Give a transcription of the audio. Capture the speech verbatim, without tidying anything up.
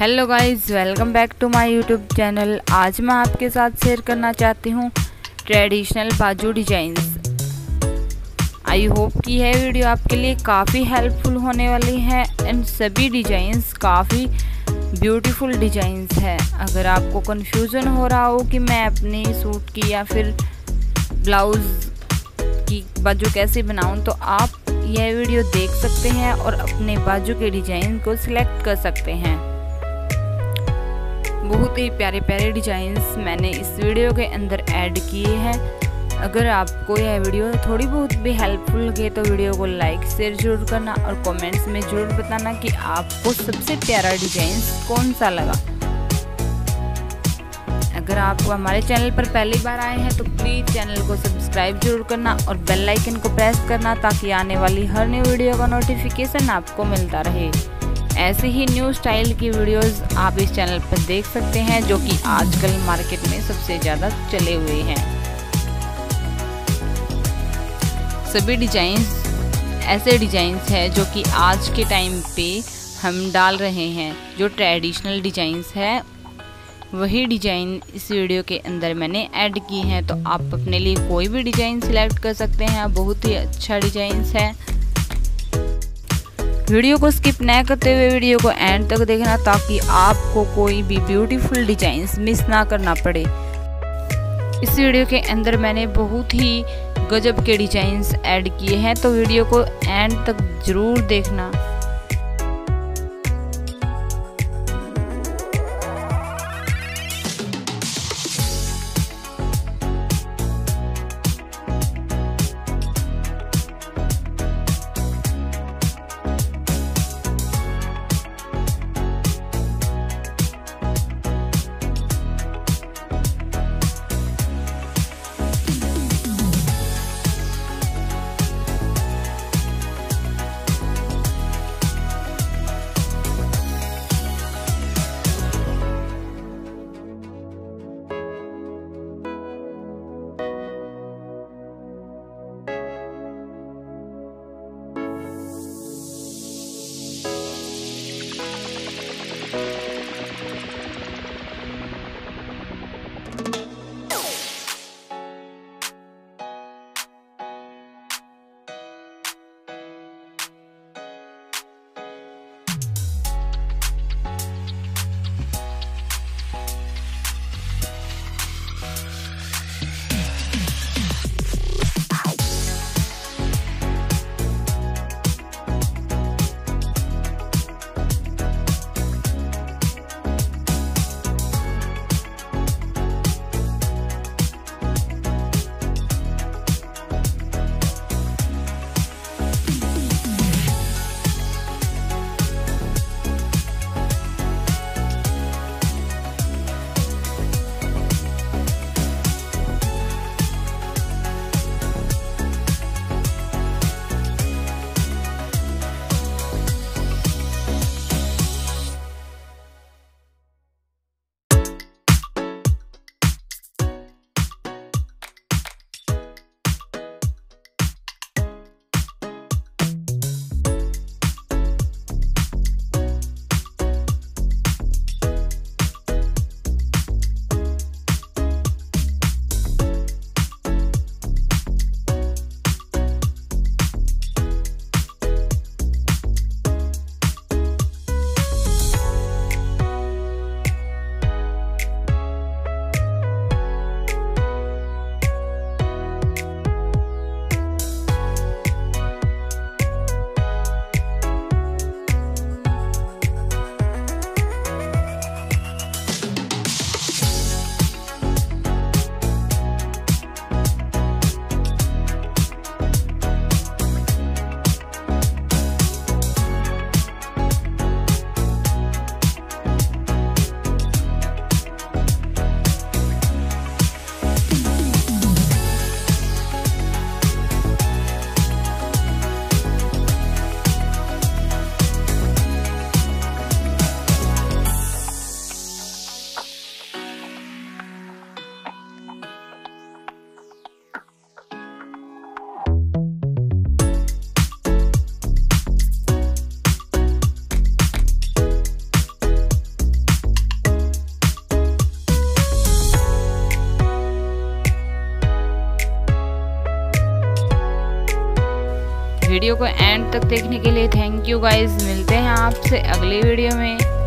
Hello guys, welcome back to my YouTube channel. आज मैं आपके साथ शेयर करना चाहती हूँ ट्रेडिशनल बाजू डिजाइंस। आई होप कि यह वीडियो आपके लिए काफ़ी हेल्पफुल होने वाली है। एंड सभी डिजाइंस काफ़ी ब्यूटीफुल डिजाइंस है। अगर आपको कन्फ्यूज़न हो रहा हो कि मैं अपने सूट की या फिर ब्लाउज़ की बाजू कैसे बनाऊँ, तो आप यह वीडियो देख सकते हैं और अपने बाजू के डिजाइन को सिलेक्ट कर सकते हैं। बहुत ही प्यारे प्यारे डिजाइंस मैंने इस वीडियो के अंदर ऐड किए हैं। अगर आपको यह वीडियो थोड़ी बहुत भी हेल्पफुल लगे तो वीडियो को लाइक शेयर जरूर करना और कमेंट्स में जरूर बताना कि आपको सबसे प्यारा डिजाइन कौन सा लगा। अगर आप हमारे चैनल पर पहली बार आए हैं तो प्लीज़ चैनल को सब्सक्राइब जरूर करना और बेल आइकन को प्रेस करना, ताकि आने वाली हर न्यू वीडियो का नोटिफिकेशन आपको मिलता रहे। ऐसे ही न्यू स्टाइल की वीडियोस आप इस चैनल पर देख सकते हैं, जो कि आजकल मार्केट में सबसे ज़्यादा चले हुए हैं। सभी डिजाइंस ऐसे डिजाइंस हैं जो कि आज के टाइम पे हम डाल रहे हैं। जो ट्रेडिशनल डिजाइंस है वही डिज़ाइन इस वीडियो के अंदर मैंने ऐड किए हैं। तो आप अपने लिए कोई भी डिज़ाइन सिलेक्ट कर सकते हैं। बहुत ही अच्छा डिजाइंस है। वीडियो को स्किप ना करते हुए वीडियो को एंड तक देखना, ताकि आपको कोई भी ब्यूटीफुल डिजाइंस मिस ना करना पड़े। इस वीडियो के अंदर मैंने बहुत ही गजब के डिजाइंस ऐड किए हैं, तो वीडियो को एंड तक ज़रूर देखना। वीडियो को एंड तक देखने के लिए थैंक यू गाइज। मिलते हैं आपसे अगले वीडियो में।